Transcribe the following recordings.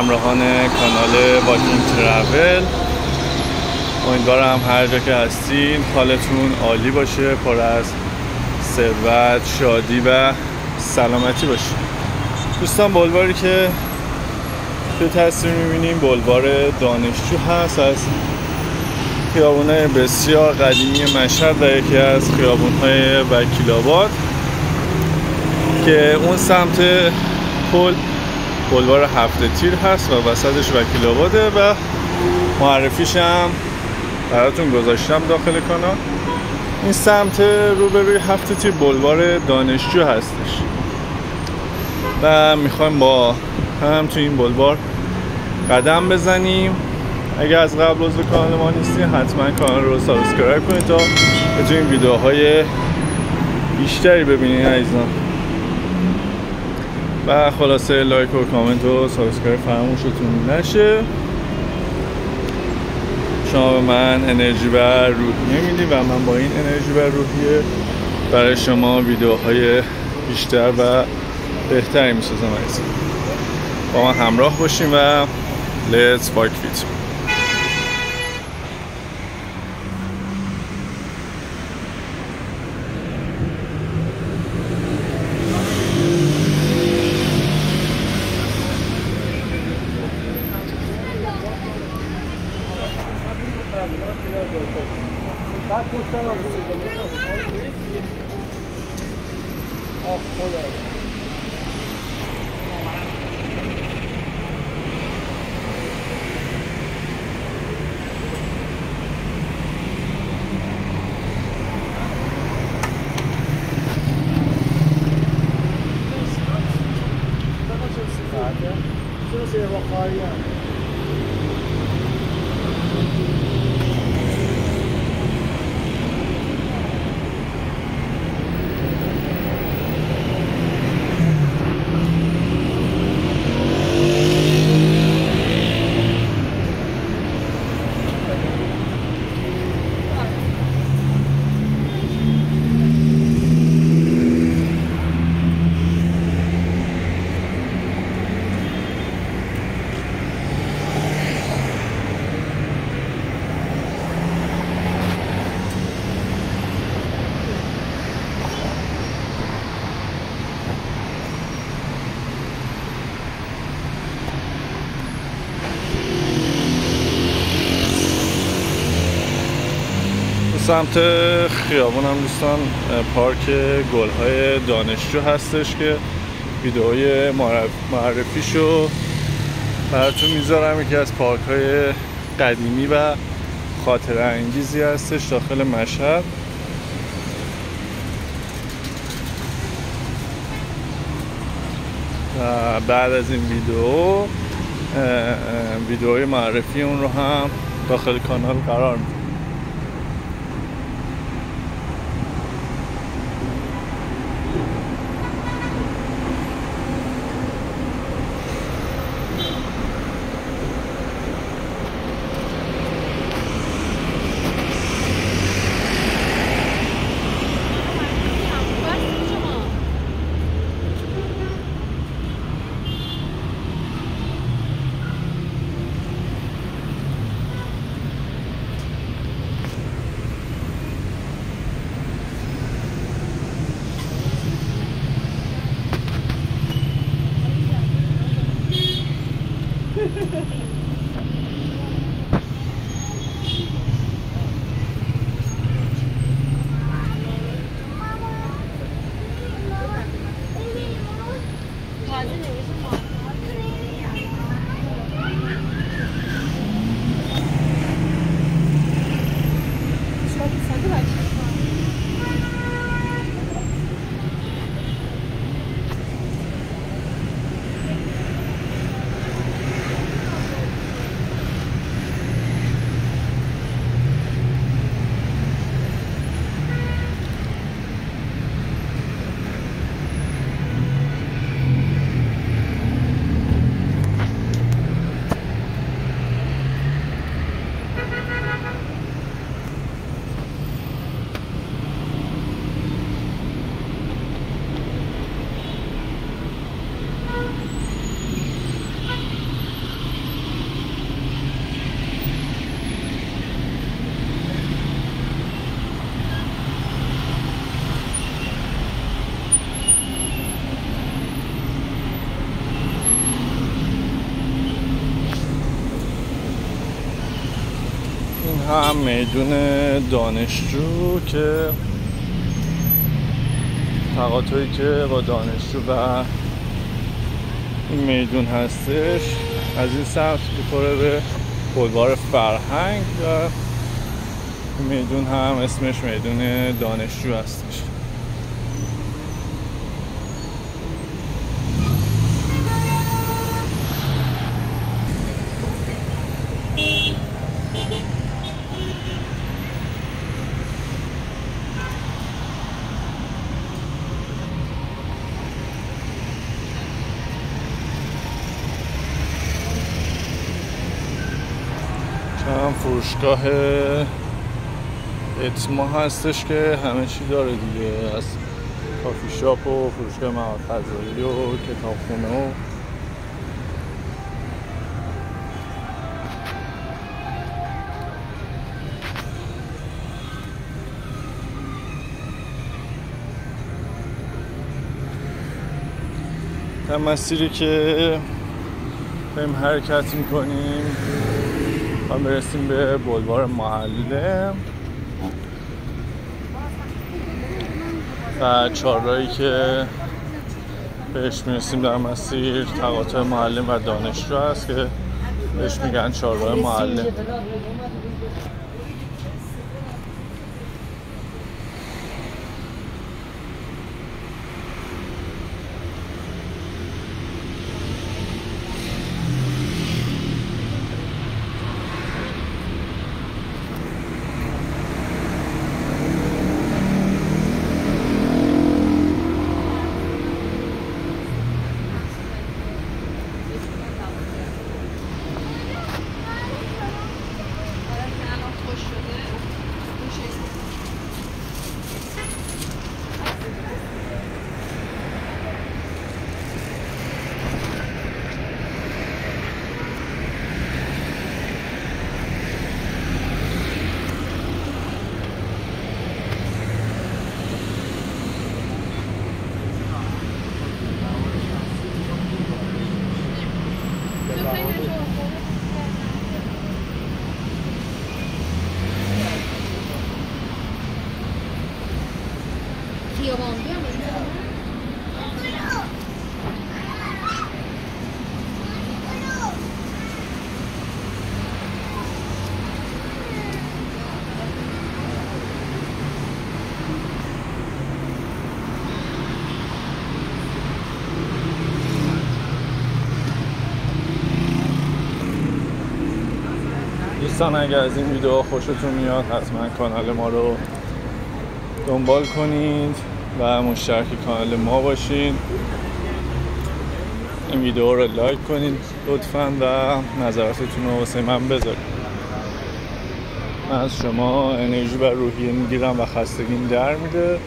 همراهان کانال باکینگ ترافل، امیدوارم هر جا که هستین حالتون عالی باشه، پر از ثروت، شادی و سلامتی باشه. دوستان، بلواری که توی تصویر میبینیم بلوار دانشجو هست، از خیابونه بسیار قدیمی مشهد و یکی از خیابونهای وکیل‌آباد که اون سمت پل بلوار هفته تیر هست و وسطش وکیل‌آباده و معرفیش هم براتون گذاشتم داخل کانال. این سمت روبروی هفته تیر بلوار دانشجو هستش و میخوایم با هم تو این بلوار قدم بزنیم. اگر از قبل عضو کانال ما نیستین حتما کانال رو سابسکرایب کنید تا بتونین ویدیوهای بیشتری ببینین عزیزان، و خلاصه لایک و کامنت و سابسکرایب فراموشتون نشه. شما به من انرژی و روحیه میدی و من با این انرژی و روحیه برای شما ویدیوهای بیشتر و بهتری میسازم عزیزان. با من همراه باشیم و Let's Bike Fit. سمت خیابون هم دوستان پارک گل‌های دانشجو هستش که ویدئوی معرفیشو براتون میذارم. یکی از پارک‌های قدیمی و خاطره انگیزی هستش داخل مشهد. و بعد از این ویدئوی معرفی اون رو هم داخل کانال قرار میدم. هم میدون دانشجو که تقاطعی که با دانشجو و این میدون هستش از این سمت می‌خوره به بلوار فرهنگ و میدون هم اسمش میدون دانشجو هستش. هم فروشگاه اتما هستش که همه چی داره دیگه، از کافی شاپ و فروشگاه مواد غذایی و کتابخونه و در مسیری که بریم حرکت میکنیم و برسیم به بلوار معلم و چهارراهی که بهش میرسیم در مسیر تقاطع معلم و دانشجو هست که بهش میگن چهارراه معلم. دوستان اگر از این ویدیو خوشتون میاد حتما کانال ما رو دنبال کنید و مشترک کانال ما باشید. این ویدیو رو لایک کنید لطفاً و نظراتتون رو واسه من بذارید. من از شما انرژی و روحیه میگیرم و خستگیم در میده.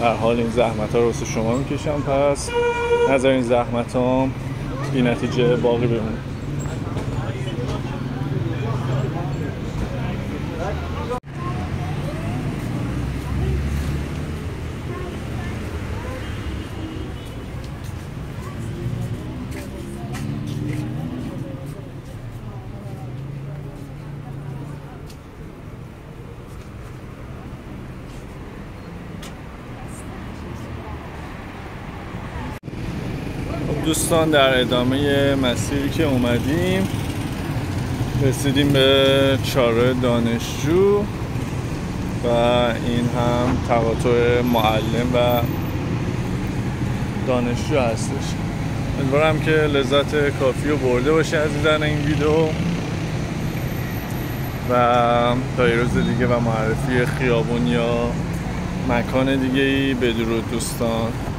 در حال این زحمت ها رو واسه شما میکشم، پس نظر این زحمت ها بی نتیجه باقی بمونه. دوستان در ادامه مسیری که اومدیم رسیدیم به چهارراه دانشجو و این هم تقاطع معلم و دانشجو هستش. امیدوارم که لذت کافی رو برده باشید از دیدن این ویدیو و تا یه روز دیگه و معرفی خیابون یا مکان دیگه‌ای. بدرود دوستان.